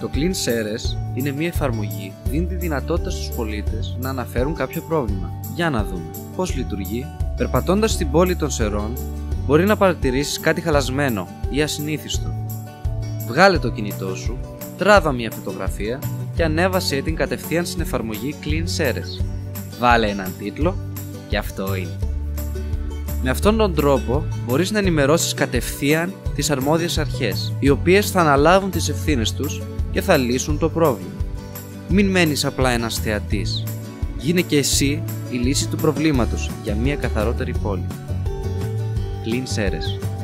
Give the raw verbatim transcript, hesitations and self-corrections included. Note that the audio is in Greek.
Το CleanSerres είναι μια εφαρμογή που δίνει τη δυνατότητα στους πολίτες να αναφέρουν κάποιο πρόβλημα. Για να δούμε πώς λειτουργεί. Περπατώντας στην πόλη των σερών, μπορεί να παρατηρήσεις κάτι χαλασμένο ή ασυνήθιστο. Βγάλε το κινητό σου, τράβα μια φωτογραφία και ανέβασέ την κατευθείαν στην εφαρμογή CleanSerres. Βάλε έναν τίτλο και αυτό είναι. Με αυτόν τον τρόπο μπορείς να ενημερώσεις κατευθείαν τις αρμόδιες αρχές, οι οποίες θα αναλάβουν τις ευθύνες τους και θα λύσουν το πρόβλημα. Μην μένεις απλά ένας θεατής. Γίνε και εσύ η λύση του προβλήματος για μια καθαρότερη πόλη. CleanSerres.